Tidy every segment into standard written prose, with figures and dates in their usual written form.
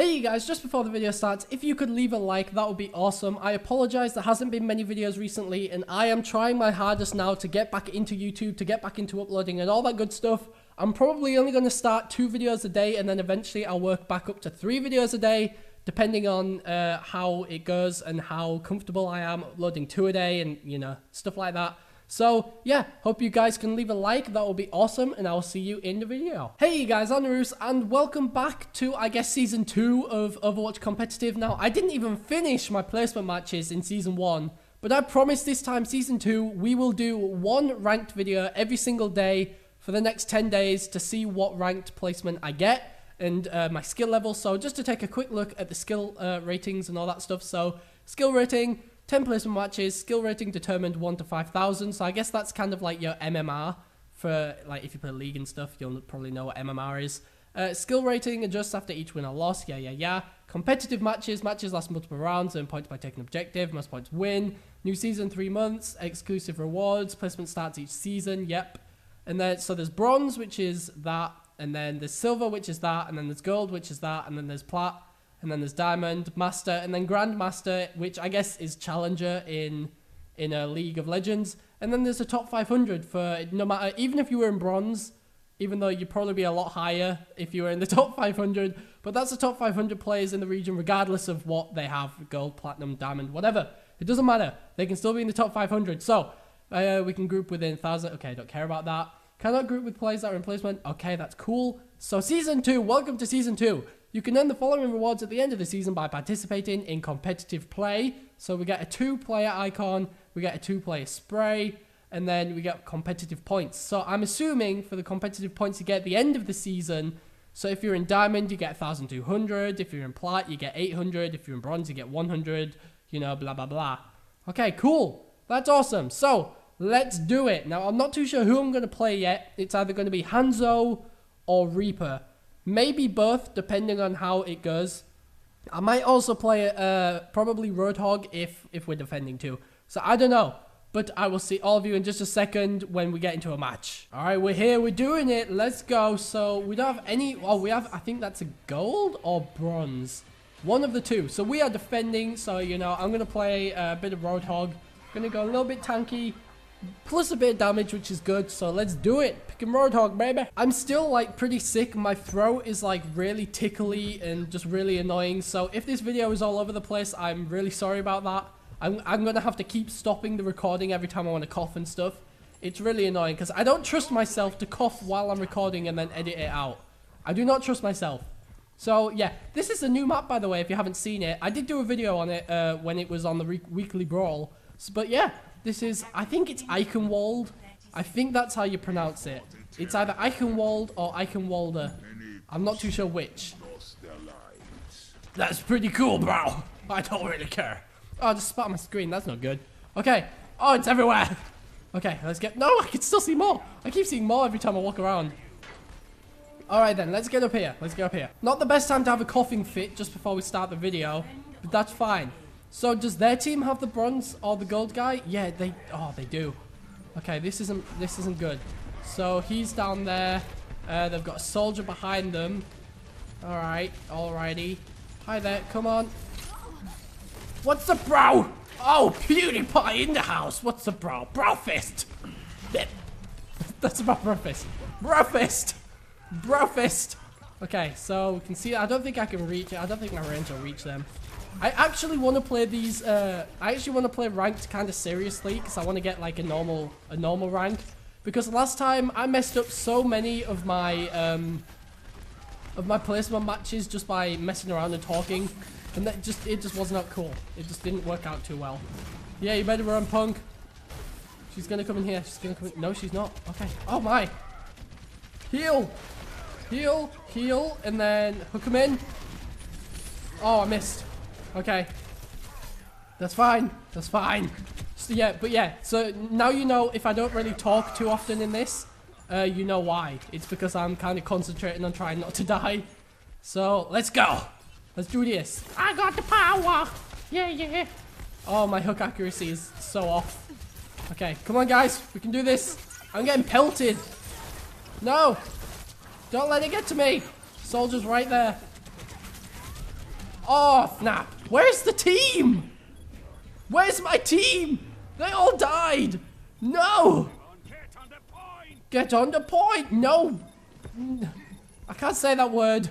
Hey you guys, just before the video starts, if you could leave a like, that would be awesome. I apologize, there hasn't been many videos recently and I am trying my hardest now to get back into YouTube, to get back into uploading and all that good stuff. I'm probably only going to start 2 videos a day and then eventually I'll work back up to 3 videos a day, depending on how it goes and how comfortable I am uploading 2 a day and, you know, stuff like that. So yeah, hope you guys can leave a like, that will be awesome, and I'll see you in the video. Hey guys, I'm Nereus, and welcome back to, I guess, Season 2 of Overwatch Competitive. Now, I didn't even finish my placement matches in Season 1, but I promise this time, Season 2, we will do 1 ranked video every single day for the next 10 days to see what ranked placement I get and my skill level. So just to take a quick look at the skill ratings and all that stuff. So skill rating, 10 placement matches, skill rating determined 1 to 5,000, so I guess that's kind of like your MMR for, like, if you play League and stuff, you'll probably know what MMR is. Skill rating adjusts after each win or loss, yeah. Competitive matches, matches last multiple rounds, earn points by taking objective, most points win. New season, 3 months, exclusive rewards, placement starts each season, yep. And then, so there's bronze, which is that, and then there's silver, which is that, and then there's gold, which is that, and then there's plat. And then there's Diamond, Master, and then Grandmaster, which I guess is Challenger in a League of Legends. And then there's a top 500 for, no matter, even if you were in bronze, even though you'd probably be a lot higher if you were in the top 500, but that's the top 500 players in the region, regardless of what they have, gold, platinum, diamond, whatever. It doesn't matter. They can still be in the top 500. So we can group within 1,000. Okay, don't care about that. Cannot group with players that are in placement. Okay, that's cool. So Season 2, welcome to Season 2. You can earn the following rewards at the end of the season by participating in competitive play. So we get a 2-player icon, we get a 2-player spray, and then we get competitive points. So I'm assuming for the competitive points you get at the end of the season, so if you're in Diamond, you get 1,200. If you're in Plat, you get 800. If you're in Bronze, you get 100. You know, blah, blah, blah. Okay, cool. That's awesome. So let's do it. Now, I'm not too sure who I'm going to play yet. It's either going to be Hanzo or Reaper. Maybe both, depending on how it goes. I might also play probably Roadhog if we're defending too. So I don't know. But I will see all of you in just a second when we get into a match. Alright, we're here. We're doing it. Let's go. So we don't have any... Oh, we have... I think that's a gold or bronze. One of the two. So we are defending. So, you know, I'm going to play a bit of Roadhog. Going to go a little bit tanky. Plus a bit of damage, which is good, so let's do it. Pick and Roadhog, baby. I'm still, like, pretty sick. My throat is, like, really tickly and just really annoying. So if this video is all over the place, I'm really sorry about that. I'm gonna have to keep stopping the recording every time I want to cough and stuff. It's really annoying because I don't trust myself to cough while I'm recording and then edit it out. I do not trust myself. So yeah, this is a new map, by the way, if you haven't seen it. I did do a video on it when it was on the weekly brawl. So, but yeah. This is, I think it's Eichenwald. I think that's how you pronounce it. It's either Eichenwald or Eichenwalder. I'm not too sure which. That's pretty cool, bro. I don't really care. Oh, I just spat on my screen. That's not good. Okay. Oh, it's everywhere. Okay, let's get... No, I can still see more. I keep seeing more every time I walk around. All right, then. Let's get up here. Let's get up here. Not the best time to have a coughing fit just before we start the video, but that's fine. So, does their team have the bronze or the gold guy? Yeah, they... Oh, they do. Okay, this isn't good. So, he's down there. They've got a soldier behind them. Alright, alrighty. Hi there, come on. What's up, bro? Oh, PewDiePie in the house. What's up, bro? Bro fist. That's about bro fist. Bro fist. Bro fist. Okay, so we can see... I don't think I can reach it. I don't think my range will reach them. I actually want to play these, I actually want to play ranked kind of seriously because I want to get like a normal rank, because last time I messed up so many of my placement matches just by messing around and talking, and that just, it just was not cool. It just didn't work out too well. Yeah, you better run, punk. She's going to come in here. She's going to come in. No, she's not. Okay. Oh my. Heal. Heal. Heal. And then hook him in. Oh, I missed. Okay, that's fine, that's fine. So yeah, but yeah, so now you know if I don't really talk too often in this, you know why. It's because I'm kind of concentrating on trying not to die. So let's go, let's do this. I got the power. Yeah, yeah. Oh, my hook accuracy is so off. Okay, come on guys, we can do this. I'm getting pelted. No, don't let it get to me. Soldier's right there. off now. Where's the team? Where's my team? They all died. No. Get on the point. Get on the point. No. I can't say that word.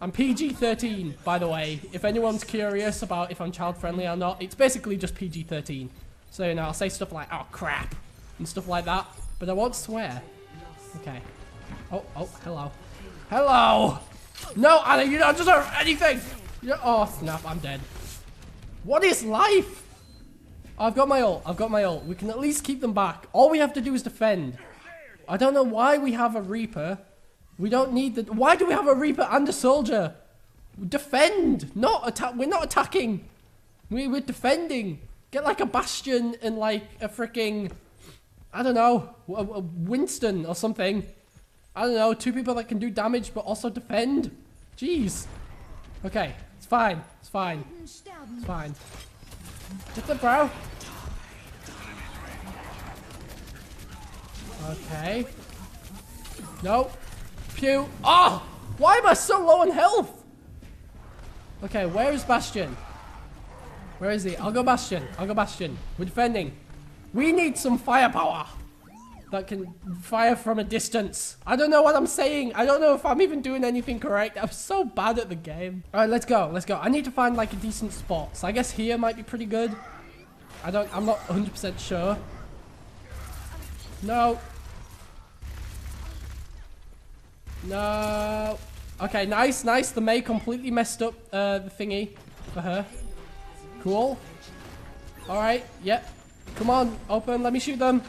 I'm PG-13, by the way. If anyone's curious about if I'm child-friendly or not, it's basically just PG-13. So, you know, I'll say stuff like, oh, crap, and stuff like that. But I won't swear. Okay. Oh, oh, hello. Hello! No, Anna, you don't deserve anything! You're, oh, snap, I'm dead. What is life? Oh, I've got my ult. I've got my ult. We can at least keep them back. All we have to do is defend. I don't know why we have a Reaper. We don't need the- Why do we have a Reaper and a Soldier? Defend! Not attack- We're not attacking! We're defending! Get like a Bastion and like a freaking, I don't know, a Winston or something. I don't know, two people that can do damage but also defend. Jeez. Okay, it's fine, it's fine, it's fine. Get the bro. Okay. Nope. Pew. Oh! Why am I so low on health? Okay, where is Bastion? Where is he? I'll go Bastion. I'll go Bastion. We're defending. We need some firepower that can fire from a distance. I don't know what I'm saying. I don't know if I'm even doing anything correct. I'm so bad at the game. All right, let's go. Let's go. I need to find like a decent spot. So I guess here might be pretty good. I'm not 100% sure. No. No. Okay, nice, nice. The Mei completely messed up the thingy for her. Cool. Alright, yep. Come on, open. Let me shoot them.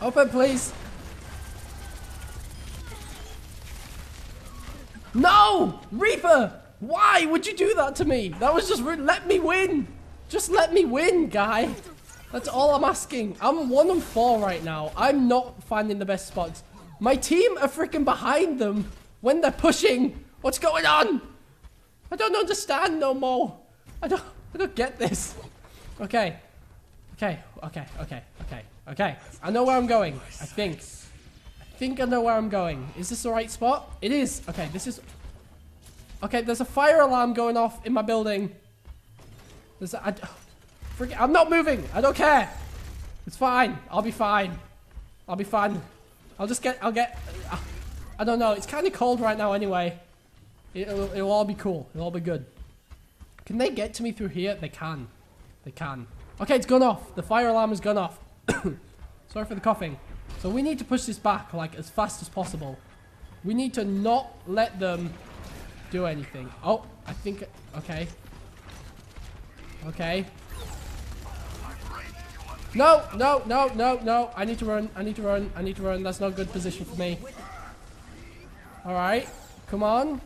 Open, please. No! Reaper! Why would you do that to me? That was just rude. Let me win. Just let me win, guy. That's all I'm asking. I'm 1-4 right now. I'm not finding the best spots. My team are freaking behind them when they're pushing. What's going on? I don't understand no more. I don't get this. Okay. Okay. I know where I'm going, I think. I think I know where I'm going. Is this the right spot? It is. Okay, this is... Okay, there's a fire alarm going off in my building. There's a... I'm not moving. I don't care. It's fine. I'll be fine. I'll be fine. I'll just get... I don't know. It's kind of cold right now anyway. It'll all be cool. It'll all be good. Can they get to me through here? They can. They can. Okay, it's gone off. The fire alarm has gone off. Sorry for the coughing. So we need to push this back, like, as fast as possible. We need to not let them do anything. Oh, I think... Okay. Okay. No, no, no, no, no. I need to run. I need to run. I need to run. That's not a good position for me. All right. Come on.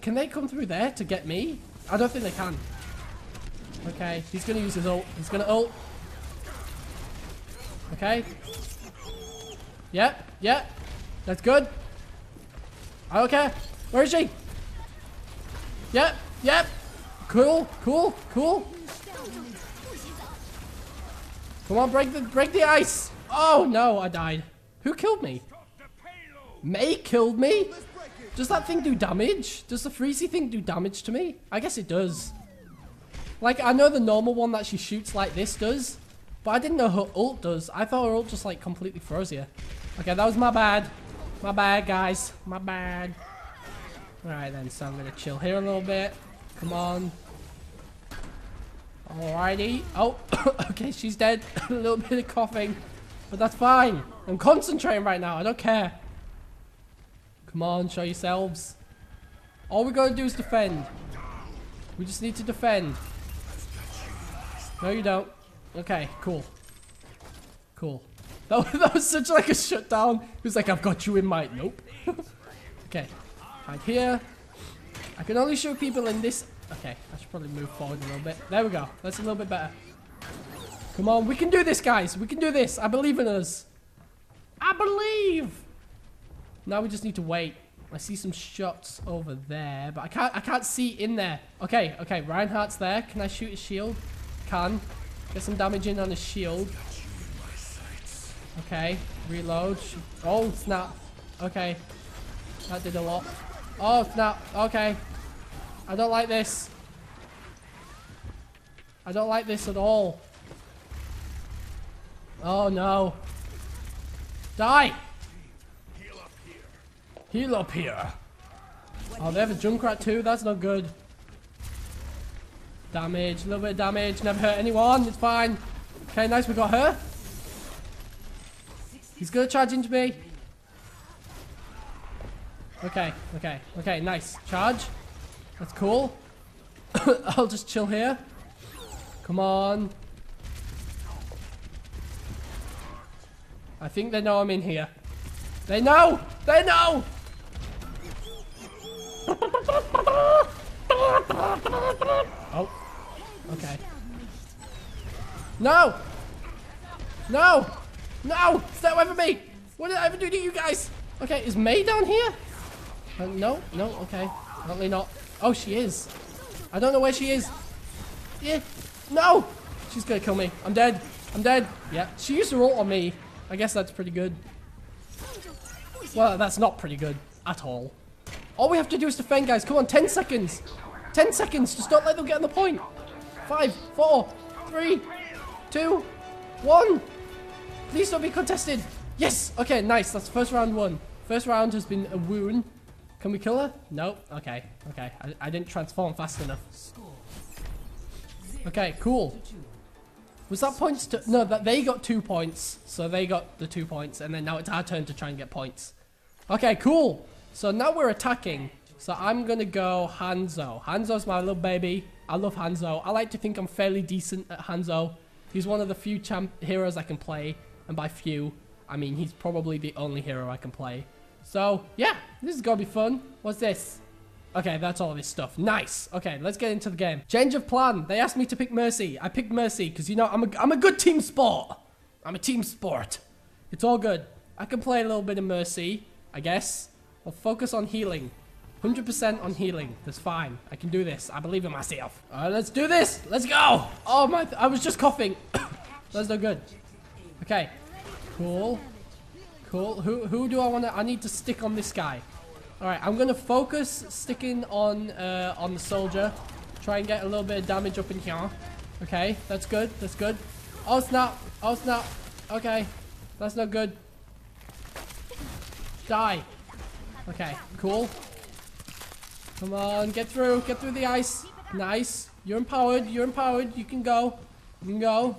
Can they come through there to get me? I don't think they can. Okay, he's gonna use his ult. He's gonna ult. Okay. Yep, yep. That's good. I don't care. Where is she? Yep, yep. Cool, cool, cool. Come on, break the ice. Oh no, I died. Who killed me? Mei killed me? Does that thing do damage? Does the freezy thing do damage to me? I guess it does. Like, I know the normal one that she shoots like this does, but I didn't know her ult does. I thought her ult just, like, completely froze you. Okay, that was my bad. My bad, guys. My bad. Alright then, so I'm gonna chill here a little bit. Come on. Alrighty. Oh, okay, she's dead. A little bit of coughing, but that's fine. I'm concentrating right now. I don't care. Come on, show yourselves. All we gotta do is defend. We just need to defend. No, you don't. Okay, cool. Cool. That was such like a shutdown. It was like, I've got you in my... Nope. Okay. Right here. I can only shoot people in this... Okay, I should probably move forward a little bit. There we go. That's a little bit better. Come on, we can do this, guys. We can do this. I believe in us. I believe! Now we just need to wait. I see some shots over there, but I can't see in there. Okay, okay, Reinhardt's there. Can I shoot his shield? Can. Get some damage in on his shield. Okay, reload. Oh, snap. Okay. That did a lot. Oh, no. Okay. I don't like this. I don't like this at all. Oh, no. Die! Heal up here. Heal up here. Oh, they have a Junkrat too? That's not good. Damage. A little bit of damage. Never hurt anyone. It's fine. Okay, nice. We got her. He's going to charge into me. Okay. Okay. Okay. Nice. Charge. That's cool. I'll just chill here. Come on. I think they know I'm in here. They know! They know! Oh. Okay. No! No! No! Stay away from me! What did I ever do to you guys? Okay, is Mei down here? No? No? Okay. Apparently not. Oh, she is. I don't know where she is. Yeah. No! She's gonna kill me. I'm dead. I'm dead. Yeah. She used her ult on me. I guess that's pretty good. Well, that's not pretty good at all. All we have to do is defend, guys. Come on, 10 seconds. 10 seconds. Just don't let them get on the point. 5, 4, 3, 2, 1. Please don't be contested. Yes. Okay, nice. That's first round won. First round has been a wound. Can we kill her? No. Okay. Okay. I didn't transform fast enough. Okay, cool. Was that points to... No, that they got 2 points. So they got the 2 points. And then now it's our turn to try and get points. Okay, cool. So now we're attacking. So I'm going to go Hanzo. Hanzo's my little baby. I love Hanzo. I like to think I'm fairly decent at Hanzo. He's one of the few heroes I can play. And by few, I mean he's probably the only hero I can play. So, yeah. This is going to be fun. What's this? Okay, that's all this stuff. Nice. Okay, let's get into the game. Change of plan. They asked me to pick Mercy. I picked Mercy because, you know, I'm a good team sport. I'm a team sport. It's all good. I can play a little bit of Mercy, I guess. I'll focus on healing. 100% on healing. That's fine. I can do this. I believe in myself. All right, let's do this. Let's go. Oh, my. I was just coughing. That's no good. Okay. Cool. Cool. Who do I want to... I need to stick on this guy. Alright, I'm going to focus sticking on the soldier. Try and get a little bit of damage up in here. Okay, that's good. That's good. Oh, snap. Oh, snap. Okay, that's not good. Die. Okay, cool. Come on, get through. Get through the ice. Nice. You're empowered. You're empowered. You can go. You can go.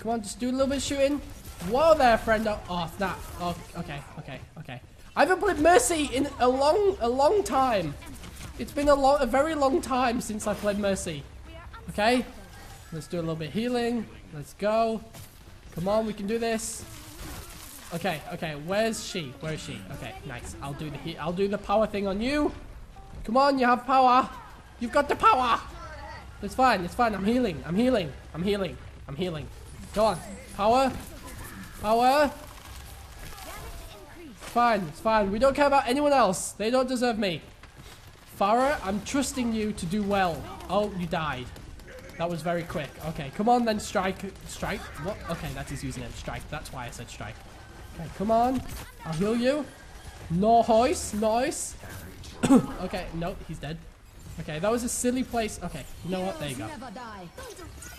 Come on, just do a little bit of shooting. Whoa there, friend. Oh, snap. Oh, okay, okay, okay. I haven't played Mercy in a long time. It's been a very long time since I played Mercy. Okay, let's do a little bit of healing. Let's go. Come on, we can do this. Okay, okay. Where's she? Where is she? Okay, nice. I'll do the power thing on you. Come on, you have power. You've got the power. It's fine. It's fine. I'm healing. I'm healing. I'm healing. I'm healing. Go on. Power. Power. Fine, it's fine. We don't care about anyone else. They don't deserve me. Pharah, I'm trusting you to do well. Oh, you died. That was very quick. Okay, come on then, strike. Strike? What? Okay, that's his username. Strike. That's why I said strike. Okay, come on. I'll heal you. Nice, nice. Okay, no, he's dead. Okay, that was a silly place. Okay, you know what? There you go.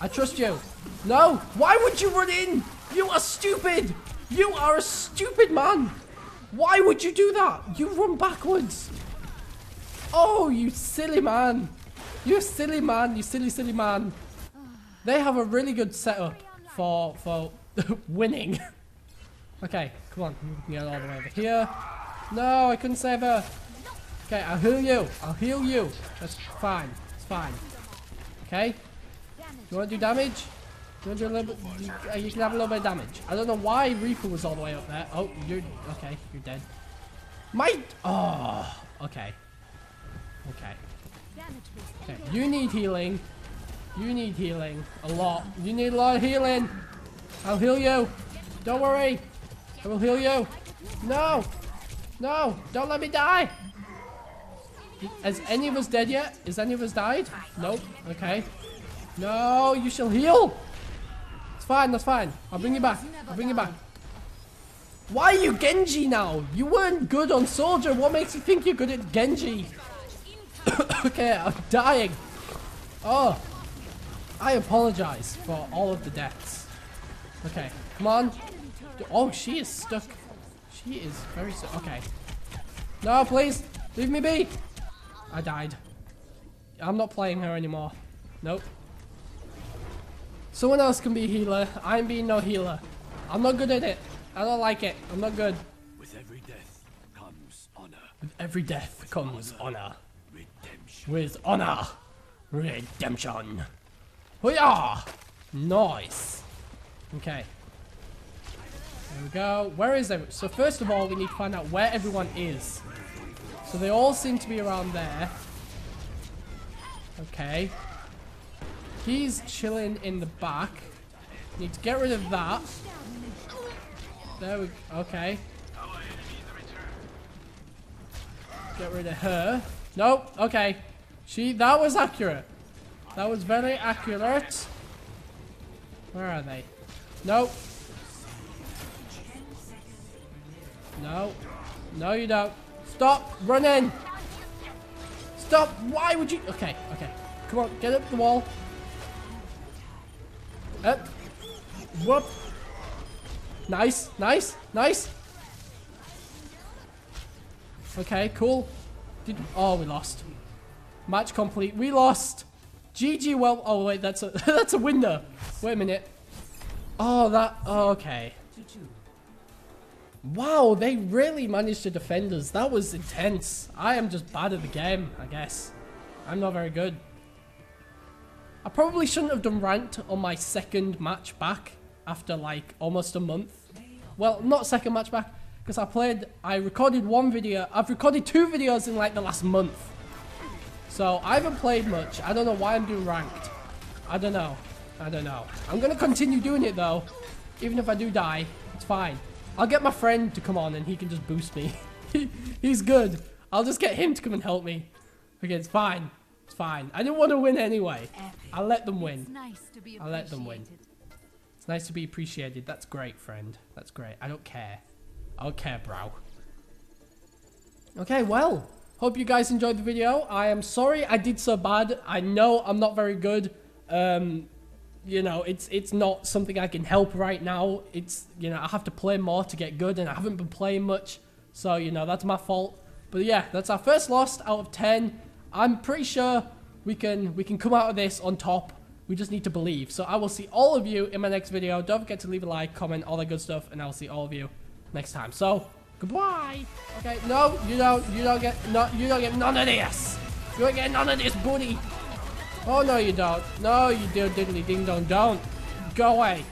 I trust you. No! Why would you run in? You are stupid! You are a stupid man! Why would you do that? You run backwards. Oh, you silly man. You silly man. You silly, silly man. They have a really good setup for winning. Okay, come on. We can get all the way over here. No, I couldn't save her. Okay, I'll heal you. I'll heal you. That's fine. It's fine. Okay. You want to do damage? You, you can have a little bit of damage. I don't know why Reaper was all the way up there. Oh, you're... Okay, you're dead. My... Oh, okay. Okay. Okay, you need healing. You need healing. A lot. You need a lot of healing. I'll heal you. Don't worry. I will heal you. No. No. Don't let me die. Is any of us dead yet? Is any of us died? Nope. Okay. No, you shall heal. That's fine, that's fine. I'll bring you back. I'll bring you back. Why are you Genji now? You weren't good on Soldier. What makes you think you're good at Genji? Okay, I'm dying. Oh, I apologize for all of the deaths. Okay, come on. Oh, she is stuck. She is very stuck. Okay. No, please. Leave me be. I died. I'm not playing her anymore. Nope. Someone else can be a healer. I'm being no healer. I'm not good at it. I don't like it. I'm not good. With every death comes honor. With every death comes honor. Redemption. With honor. Redemption. Hoo-yah! Nice. Okay. There we go. Where is everyone? So first of all, we need to find out where everyone is. So they all seem to be around there. Okay. He's chilling in the back. Need to get rid of that. There we go. Okay. Get rid of her. Nope. Okay. She. That was accurate. That was very accurate. Where are they? Nope. No. No, you don't. Stop running. Stop. Why would you? Okay. Okay. Come on. Get up the wall. Up. Whoop. Nice. Nice. Nice. Okay. Cool. Did. Oh, we lost. Match complete. We lost. GG. Well. Oh wait. That's a. That's a window. Wait a minute. Oh, that. Oh, okay. Wow, they really managed to defend us. That was intense. I am just bad at the game, I guess. I'm not very good. I probably shouldn't have done ranked on my second match back after like almost a month. Well, not second match back, because I recorded one video. I've recorded two videos in like the last month. So I haven't played much. I don't know why I'm doing ranked. I don't know. I don't know. I'm going to continue doing it though. Even if I do die, it's fine. I'll get my friend to come on and he can just boost me. He's good. I'll just get him to come and help me. Okay, it's fine. It's fine. I didn't want to win anyway. I'll let them win. I'll let them win. It's nice to be appreciated. That's great, friend. That's great. I don't care. I don't care, bro. Okay, well. Hope you guys enjoyed the video. I am sorry I did so bad. I know I'm not very good. You know, it's not something I can help right now. It's, you know, I have to play more to get good, and I haven't been playing much. So, you know, that's my fault. But yeah, that's our first loss out of 10. I'm pretty sure we can come out of this on top. We just need to believe. So I will see all of you in my next video. Don't forget to leave a like, comment, all that good stuff, and I'll see all of you next time. So, goodbye. Okay, no, you don't get none of this. You don't get none of this, buddy. Oh, no, you don't. No, you do, diddly ding dong, don't. Go away.